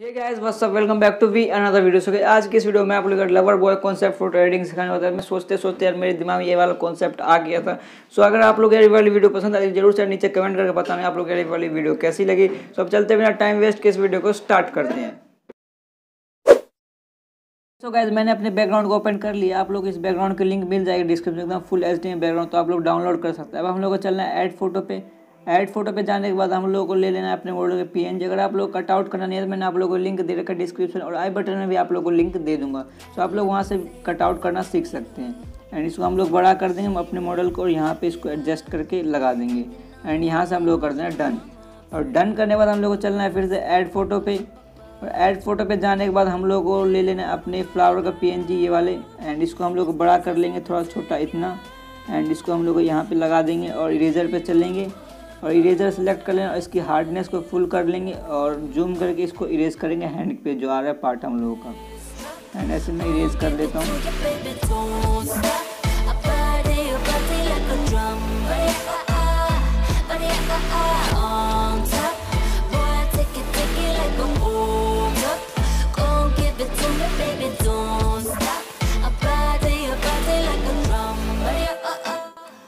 Hey guys what's up, welcome back to we another video. So आज की इस video में आप लोगों को lover boy concept photo editing सिखाने वाला है। मैं सोचते सोचते यार मेरे दिमाग में ये वाला कॉन्सेप्ट आ गया था। सो अगर आप लोग ये वाली वीडियो पसंद आई जरूर से नीचे कमेंट करके बताना आप लोग ये वाली वीडियो कैसी लगी। सो अब चलते बिना टाइम वेस्ट के इस वीडियो को स्टार्ट करते हैं। सो गाइस मैंने अपने बैकग्राउंड को ओपन कर लिया। आप लोग इस बैकग्राउंड की लिंक मिल जाएगी डिस्क्रिप्शन में, एकदम फुल एचडी में बैकग्राउंड, तो आप लोग डाउनलोड कर सकते हैं। अब हम लोग को चलना है ऐड फोटो पे। ऐड फोटो पे जाने के बाद हम लोगों को ले लेना है अपने फोटो के पीएनजी। अगर आप लोग कटआउट करना नहीं है तो मैंने आप लोगों को लिंक दे रखा है डिस्क्रिप्शन, और आई बटन में भी आप लोगों को लिंक दे दूंगा। तो आप लोग वहाँ से कटआउट करना सीख सकते हैं। एंड इसको हम लोग बड़ा कर देंगे हम अपने मॉडल को, और यहाँ पे इसको एडजस्ट करके लगा देंगे। एंड यहाँ से हम लोग कर देना डन, और डन करने के बाद हम लोग को चलना है फिर से ऐड फोटो पे। और ऐड फोटो पे जाने के बाद हम लोग को ले लेना है अपने फ्लावर का पीएनजी, ये वाले। एंड इसको हम लोग बड़ा कर लेंगे थोड़ा छोटा इतना। एंड इसको हम लोग यहाँ पर लगा देंगे और इरेजर पर चलेंगे और इरेजर सेलेक्ट कर लेना और इसकी हार्डनेस को फुल कर लेंगे और जूम करके इसको इरेज करेंगे हैंड पे जो आ रहा है पार्ट हम लोगों का। एंड ऐसे मैं इरेज कर देता हूँ।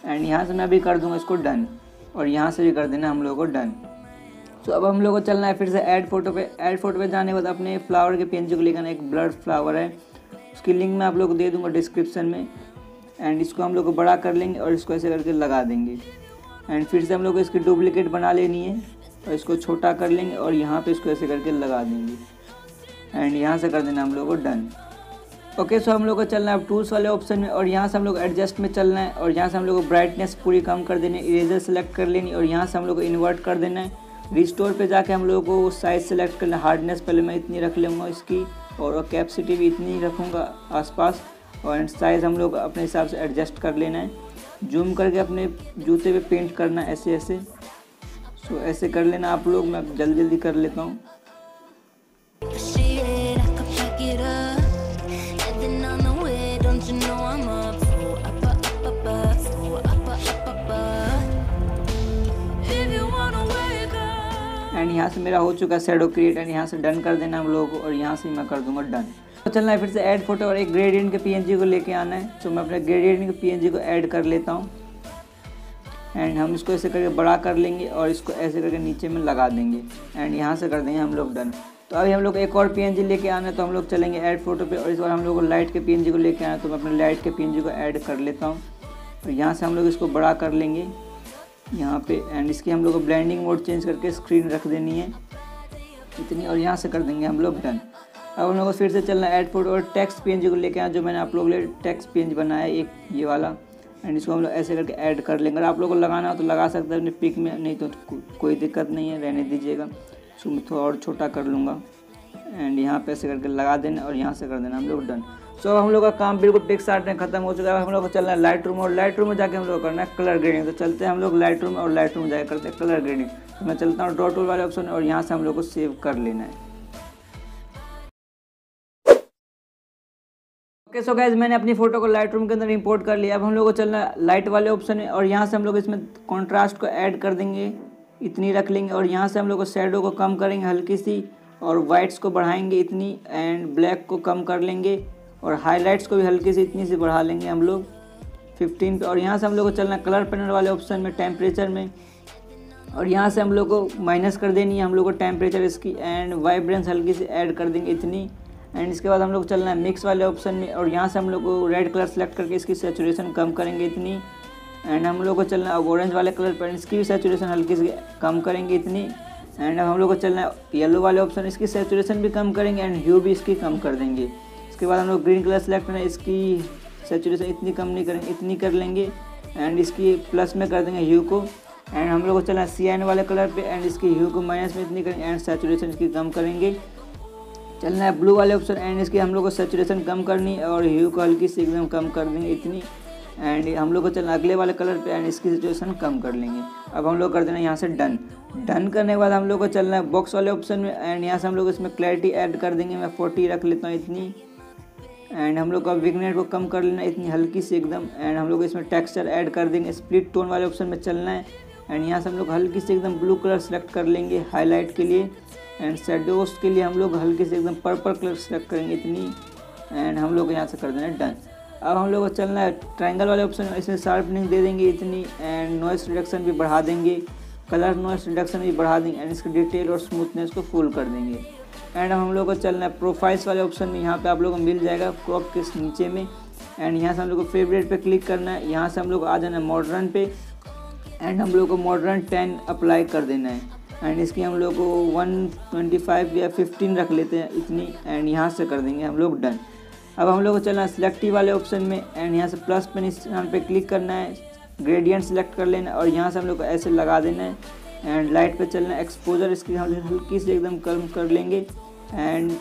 एंड यहाँ से मैं अभी कर दूँगा इसको डन, और यहाँ से भी कर देना हम लोगों को डन। तो अब हम लोगों को चलना है फिर से ऐड फोटो पे। ऐड फोटो पे जाने के बाद अपने फ्लावर के पेंजी को लेकर एक ब्लड फ्लावर है, उसकी लिंक मैं आप लोगों को दे दूँगा डिस्क्रिप्शन में। एंड इसको हम लोग को बड़ा कर लेंगे और इसको ऐसे करके लगा देंगे। एंड फिर से हम लोग को इसकी डुप्लिकेट बना लेनी है और इसको छोटा कर लेंगे और यहाँ पर इसको ऐसे करके लगा देंगे। एंड यहाँ से कर देना हम लोग को डन। ओके सो हम लोग को चलना है अब टूल्स वाले ऑप्शन में, और यहाँ से हम लोग एडजस्ट में चलना है। और यहाँ से हम लोग को ब्राइटनेस पूरी कम कर देनी है, इरेजर सेलेक्ट कर लेनी, और यहाँ से हम लोग को इन्वर्ट कर देना है। रिस्टोर पे जाके हम लोग को साइज सेलेक्ट करना है। हार्डनेस पहले मैं इतनी रख लूँगा इसकी, और कैपेसिटी भी इतनी ही रखूँगा आसपास। और साइज़ हम लोग अपने हिसाब से एडजस्ट कर लेना है। जूम करके अपने जूते पर पेंट करना है ऐसे ऐसे। सो ऐसे कर लेना आप लोग, मैं जल्दी जल्दी कर लेता हूँ। एंड यहाँ से मेरा हो चुका है शैडो क्रिएट। एंड यहाँ से डन कर देना हम लोग, और यहाँ से मैं कर दूंगा डन। तो चलना है फिर से ऐड फोटो और एक ग्रेडियंट के पीएनजी को लेके आना है। तो मैं अपने ग्रेडियंट के पीएनजी को ऐड कर लेता हूँ। एंड हम इसको ऐसे करके बड़ा कर लेंगे और इसको ऐसे करके नीचे में लगा देंगे। एंड यहाँ से कर देंगे हम लोग डन। तो अभी हम लोग एक और पीएनजी लेके आना है, तो हम लोग चलेंगे ऐड फोटो पे। और इस बार हम लोग लाइट के पीएनजी को लेके आना है, तो मैं अपने लाइट के पीएनजी को ऐड कर लेता हूँ। और यहाँ से हम लोग इसको बड़ा कर लेंगे यहाँ पे। एंड इसकी हम लोग को ब्लेंडिंग मोड चेंज करके स्क्रीन रख देनी है इतनी, और यहाँ से कर देंगे हम लोग डन। अब हम लोग को फिर से चलना है ऐड फोटो और टेक्स्ट पीएनजी को लेके आना, जो मैंने आप लोग के लिए टेक्स्ट पीएनजी बनाया एक ये वाला। एंड इसको हम लोग ऐसे करके ऐड कर लेंगे। अगर आप लोग को लगाना हो तो लगा सकते हैं अपने पिक में, नहीं तो कोई दिक्कत नहीं है, रहने दीजिएगा। सो मैं थोड़ा और छोटा कर लूँगा। एंड यहाँ पे ऐसे करके लगा देना और यहाँ से कर देना हम लोग डन। सो हम लोग का काम बिल्कुल पिक्सार्ट में खत्म हो चुका है। हम लोग को चलना है लाइटरूम, और लाइटरूम में जाके हम लोग करना है कलर ग्रेडिंग। तो चलते हैं हम लोग लाइटरूम, और लाइटरूम में जाकर करते हैं कलर ग्रेडिंग। तो मैं चलता हूँ ड्रॉ टूल वाले ऑप्शन, और यहाँ से हम लोग को सेव कर लेना है। ओके सो गाइस मैंने अपनी फोटो को लाइटरूम के अंदर इंपोर्ट कर लिया। अब हम लोग को चलना है लाइट वाले ऑप्शन में, और यहाँ से हम लोग इसमें कॉन्ट्रास्ट को ऐड कर देंगे, इतनी रख लेंगे। और यहाँ से हम लोग को शैडो को कम करेंगे हल्की सी, और वाइट्स को बढ़ाएंगे इतनी, एंड ब्लैक को कम कर लेंगे, और हाईलाइट्स को भी हल्की सी इतनी सी बढ़ा लेंगे हम लोग 15 पे। और यहाँ से हम लोग को चलना है कलर पैनल वाले ऑप्शन में टेम्परेचर में, और यहाँ से हम लोग को माइनस कर देनी है हम लोग को टेम्परेचर इसकी। एंड वाइब्रेंस हल्की सी ऐड कर देंगे इतनी। एंड इसके बाद हम लोग चलना है मिक्स वाले ऑप्शन में, और यहाँ से हम लोग को रेड कलर सेलेक्ट करके इसकी सेचुरेशन कम करेंगे इतनी। एंड हम लोग को चलना है ऑरेंज वाले कलर पर, इसकी भी सेचुरेशन हल्की सी कम करेंगे इतनी। एंड हम लोग को चलना है येलो वाले ऑप्शन, इसकी सेचुरेशन भी कम करेंगे एंड ह्यू भी इसकी कम कर देंगे। इसके बाद हम लोग ग्रीन कलर सेलेक्ट करना है, इसकी सेचुरेशन इतनी कम नहीं करेंगे, इतनी कर लेंगे। एंड इसकी प्लस में कर देंगे ह्यू को। एंड हम लोग को चलना है सियान वाले कलर पे, एंड इसकी ह्यू को माइनस में इतनी करेंगे एंड सेचुरेशन इसकी कम करेंगे। चलना है ब्लू वाले ऑप्शन, एंड इसकी हम लोग को सेचुरेशन कम करनी है और ह्यू को हल्की से एकदम कम कर देंगे इतनी। एंड हम लोग को चलना अगले वाले कलर पे, एंड इसकी सिचुएशन कम कर लेंगे। अब हम लोग कर देना यहाँ से डन। डन करने के बाद हम लोग को चलना है बॉक्स वाले ऑप्शन में, एंड यहाँ से हम लोग इसमें क्लैरिटी ऐड कर देंगे, मैं 40 रख लेता हूँ इतनी। एंड हम लोग का विग्नेट को कम कर लेना इतनी हल्की सी एकदम। एंड हम लोग इसमें टेक्स्चर ऐड कर देंगे, स्प्लिट टोन वाले ऑप्शन में चलना है। एंड यहाँ से हम लोग हल्की से एकदम ब्लू कलर सेलेक्ट कर लेंगे हाईलाइट के लिए। एंड शेडोज के लिए हम लोग हल्के से एकदम पर्पल कलर सेलेक्ट करेंगे इतनी, एंड हम लोग यहाँ से कर देना डन। अब हम लोग को चलना है ट्रायंगल वाले ऑप्शन, इसमें शार्पनिंग दे देंगे इतनी, एंड नॉइस रिडक्शन भी बढ़ा देंगे, कलर नॉइस रिडक्शन भी बढ़ा देंगे, एंड इसकी डिटेल और स्मूथनेस को फुल कर देंगे। एंड हम लोग को चलना है प्रोफाइल्स वाले ऑप्शन में, यहाँ पे आप लोगों को मिल जाएगा क्रॉप के नीचे में, एंड यहाँ से हम लोग को फेवरेट पे क्लिक करना है। यहाँ से हम लोग आ जाना है मॉडर्न पे, एंड हम लोग को मॉडर्न 10 अप्लाई कर देना है, एंड इसकी हम लोग को 125 या 15 रख लेते हैं इतनी, एंड यहाँ से कर देंगे हम लोग डन। अब हम लोग को चलना है सिलेक्टिव वाले ऑप्शन में, एंड यहाँ से प्लस पे निशान पे क्लिक करना है, ग्रेडियंट सेलेक्ट कर लेना है, और यहाँ से हम लोग को ऐसे लगा देना है। एंड लाइट पे चलना है, एक्सपोजर इसकी हम लोग हल्की से एकदम कम कर लेंगे, एंड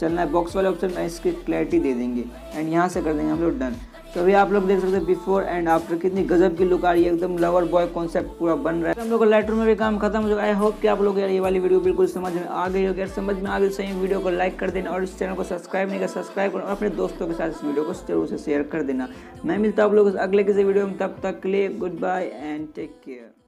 चलना है बॉक्स वाले ऑप्शन में, इसकी क्लैरिटी दे देंगे, एंड यहाँ से कर देंगे हम लोग डन। तो अभी आप लोग देख सकते हैं बिफोर एंड आफ्टर कितनी गजब की लुक आ रही है, एकदम लवर बॉय कॉन्सेप्ट पूरा बन रहा है। हम लोग का लाइटरूम में भी काम खत्म हो गया। आई होप कि आप लोग यार ये वाली वीडियो बिल्कुल समझ में आ गई होगी। यार समझ में आ गई सही वीडियो को लाइक कर देना, और इस चैनल को सब्सक्राइब नहीं कर सब्सक्राइब करना, और अपने दोस्तों के साथ इस वीडियो को जरूर से शेयर कर देना। मैं मिलता हूँ आप लोग अगले किसी वीडियो में, तब तक के लिए good bye and take care.